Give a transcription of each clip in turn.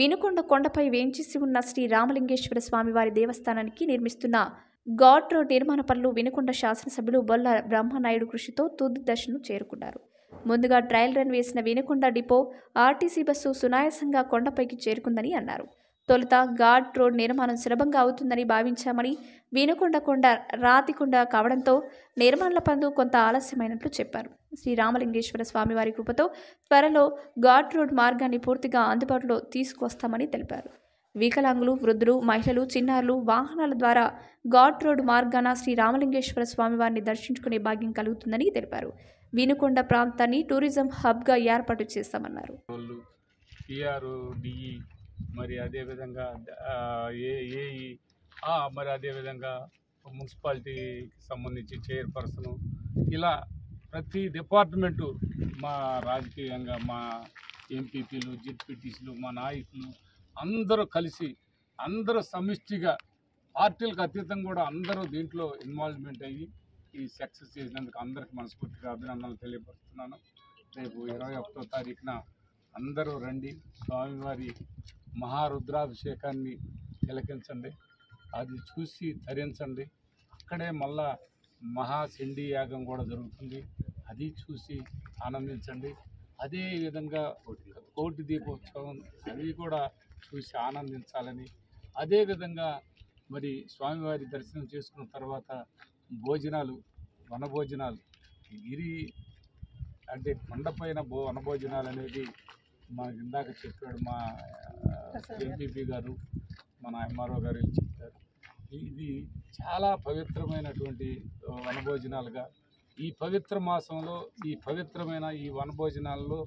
వినుకొండ కొండపై వేంచేసి ఉన్న శ్రీ రామలింగేశ్వర స్వామివారి దేవస్థానానికి నిర్మిస్తున్న ఘాట్ రోడ్ నిర్మాణ పనులు వినుకొండ శాసనసభ్యులు బొల్ల బ్రహ్మనాయుడు కృషితో తుది దశను చేరుకున్నారు. ముందుగా ట్రయల్ రన్ వేసిన వినుకొండ డిపో ఆర్టీసీ బస్సు సునాయాసంగా కొండపైకి చేరుకుందని అన్నారు. తొలుత ఘాట్ రోడ్ నిర్మాణం సులభంగా అవుతుందని భావించామని, వినుకొండ కొండ రాతి కొండ కావడంతో నిర్మాణాల పనులు కొంత ఆలస్యమైనట్లు చెప్పారు. శ్రీరామలింగేశ్వర స్వామివారి కృపతో త్వరలో ఘాట్ రోడ్ మార్గాన్ని పూర్తిగా అందుబాటులో తీసుకొస్తామని తెలిపారు. వికలాంగులు, వృద్ధులు, మహిళలు, చిన్నారులు వాహనాల ద్వారా ఘాట్ రోడ్ మార్గాన శ్రీరామలింగేశ్వర స్వామివారిని దర్శించుకునే భాగ్యం కలుగుతుందని తెలిపారు. వినుకొండ ప్రాంతాన్ని టూరిజం హబ్గా ఏర్పాటు చేస్తామన్నారు. మరి అదేవిధంగా ఏఈ మరి అదేవిధంగా మున్సిపాలిటీకి సంబంధించి చైర్పర్సను, ఇలా ప్రతి డిపార్ట్మెంటు మా రాజకీయంగా మా ఎంపీపీలు, జెడ్పీటీసీలు, మా నాయకులు అందరూ కలిసి అందరూ సమిష్టిగా పార్టీలకు అతీతం కూడా అందరూ దీంట్లో ఇన్వాల్వ్మెంట్ అయ్యి ఈ సక్సెస్ చేసినందుకు అందరికీ మనస్ఫూర్తిగా అభినందనలు తెలియపరుస్తున్నాను. రేపు 21వ తారీఖున అందరూ రండి, స్వామివారి మహారుద్రాభిషేకాన్ని తిలకించండి, అది చూసి తరించండి. అక్కడే మళ్ళా మహాసింధి యాగం కూడా జరుగుతుంది, అది చూసి ఆనందించండి. అదేవిధంగా కోటి దీపోత్సవం, అది కూడా చూసి ఆనందించాలని. అదేవిధంగా మరి స్వామివారి దర్శనం చేసుకున్న తర్వాత భోజనాలు, వనభోజనాలు, గిరి అంటే కొండపైన వనభోజనాలు అనేది మాకు ఇందాక చెప్పాడు మా ఎంపీపీ గారు, మన ఎంఆర్ఓ గారు చెప్పారు. ఇది చాలా పవిత్రమైనటువంటి వనభోజనాలుగా ఈ పవిత్ర మాసంలో ఈ పవిత్రమైన ఈ వనభోజనాల్లో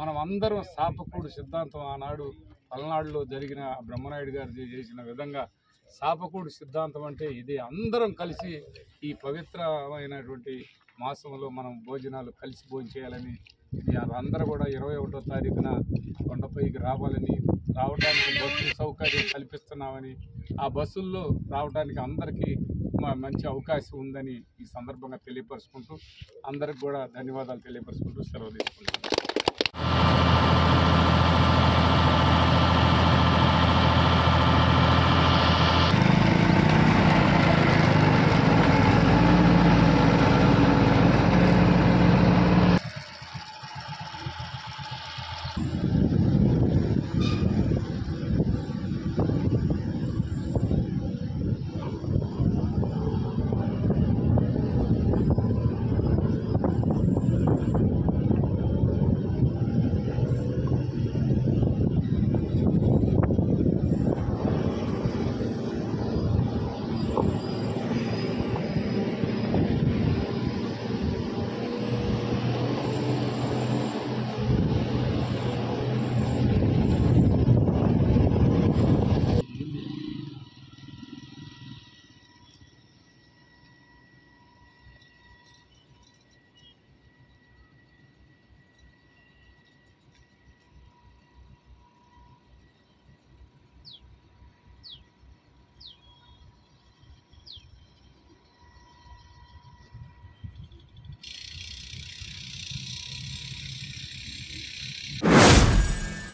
మనం అందరం శాపకూడు సిద్ధాంతం ఆనాడు పల్నాడులో జరిగిన బ్రహ్మనాయుడు గారు చేసిన విధంగా శాపకూడు సిద్ధాంతం అంటే ఇది, అందరం కలిసి ఈ పవిత్రమైనటువంటి మాసంలో మనం భోజనాలు కలిసి భోంచేయాలని, ఇది అందరూ కూడా 21వ తారీఖున కొండపైకి రావాలని, రావడానికి బస్సు సౌకర్యం కల్పిస్తున్నామని, ఆ బస్సుల్లో రావడానికి అందరికీ మంచి అవకాశం ఉందని ఈ సందర్భంగా తెలియపరుచుకుంటూ అందరికి కూడా ధన్యవాదాలు తెలియపరుచుకుంటూ సెలవు తీసుకుంటున్నాను.